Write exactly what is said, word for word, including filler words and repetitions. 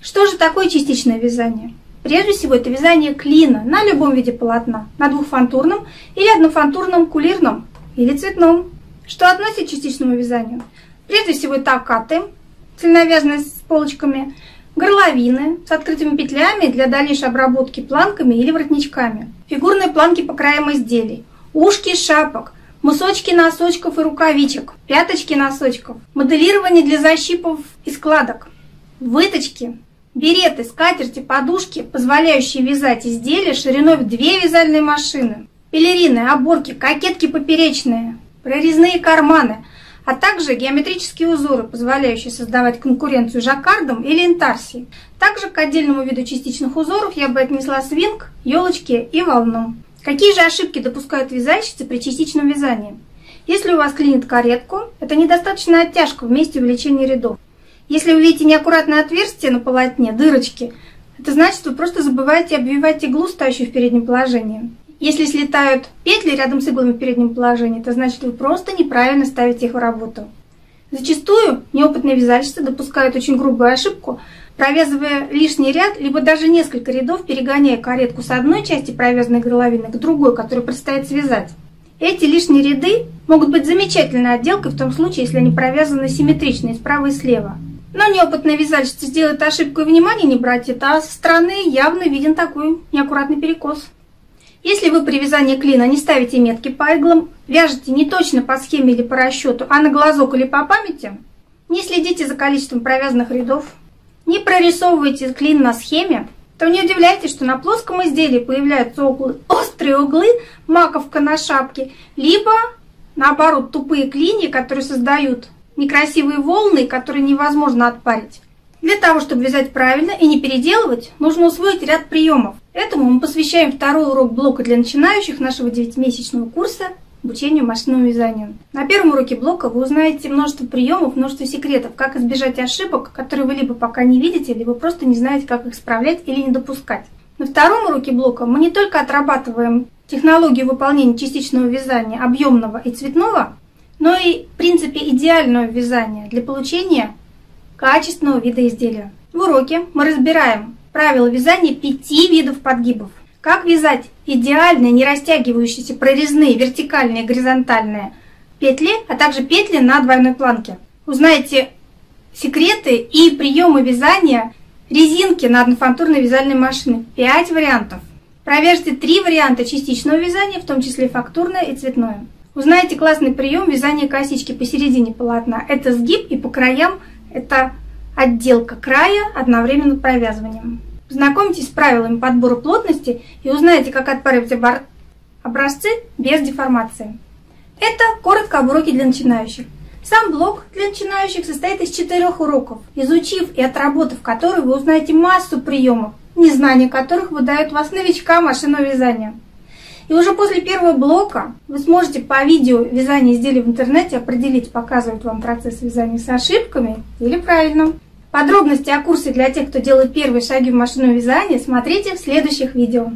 Что же такое частичное вязание? Прежде всего, это вязание клина на любом виде полотна, на двухфантурном или однофантурном, кулирном или цветном. Что относится к частичному вязанию? Прежде всего, это окаты, цельновязанные с полочками, горловины с открытыми петлями для дальнейшей обработки планками или воротничками, фигурные планки по краям изделий, ушки шапок, мысочки носочков и рукавичек, пяточки носочков, моделирование для защипов и складок, выточки, береты, скатерти, подушки, позволяющие вязать изделия шириной в две вязальные машины, пелерины, оборки, кокетки поперечные, прорезные карманы, а также геометрические узоры, позволяющие создавать конкуренцию жаккардам или интарсии. Также к отдельному виду частичных узоров я бы отнесла свинг, елочки и волну. Какие же ошибки допускают вязальщицы при частичном вязании? Если у вас клинит каретку, это недостаточная оттяжка в месте увеличения рядов. Если вы видите неаккуратное отверстие на полотне, дырочки, это значит, что вы просто забываете обвивать иглу, стоящую в переднем положении. Если слетают петли рядом с иглами в переднем положении, это значит, что вы просто неправильно ставите их в работу. Зачастую неопытные вязальщицы допускают очень грубую ошибку, провязывая лишний ряд, либо даже несколько рядов, перегоняя каретку с одной части провязанной горловины к другой, которую предстоит связать. Эти лишние ряды могут быть замечательной отделкой в том случае, если они провязаны симметрично и справа и слева. Но неопытная вязальщица сделает ошибку и внимание не брать это, а со стороны явно виден такой неаккуратный перекос. Если вы при вязании клина не ставите метки по иглам, вяжете не точно по схеме или по расчету, а на глазок или по памяти, не следите за количеством провязанных рядов, не прорисовывайте клин на схеме, то не удивляйтесь, что на плоском изделии появляются углы, острые углы, маковка на шапке, либо, наоборот, тупые клинья, которые создают некрасивые волны, которые невозможно отпарить. Для того, чтобы вязать правильно и не переделывать, нужно усвоить ряд приемов. Этому мы посвящаем второй урок блока для начинающих нашего девятимесячного курса обучению машинному вязанию. На первом уроке блока вы узнаете множество приемов, множество секретов, как избежать ошибок, которые вы либо пока не видите, либо просто не знаете, как их исправлять или не допускать. На втором уроке блока мы не только отрабатываем технологию выполнения частичного вязания объемного и цветного, но и в принципе идеального вязания для получения качественного вида изделия. В уроке мы разбираем правила вязания пяти видов подгибов. Как вязать идеальные, не растягивающиеся прорезные, вертикальные, горизонтальные петли, а также петли на двойной планке. Узнаете секреты и приемы вязания резинки на однофантурной вязальной машине. пять вариантов. Проверьте три варианта частичного вязания, в том числе фактурное и цветное. Узнаете классный прием вязания косички посередине полотна. Это сгиб и по краям это отделка края одновременно провязыванием. Познакомьтесь с правилами подбора плотности и узнаете, как отпаривать образцы без деформации. Это коротко об уроке для начинающих. Сам блок для начинающих состоит из четырех уроков, изучив и отработав которые вы узнаете массу приемов, незнание которых выдают вас новичка машинного вязания. И уже после первого блока вы сможете по видео вязания изделий в интернете определить, показывает вам процесс вязания с ошибками или правильно. Подробности о курсе для тех, кто делает первые шаги в машинном вязании, смотрите в следующих видео.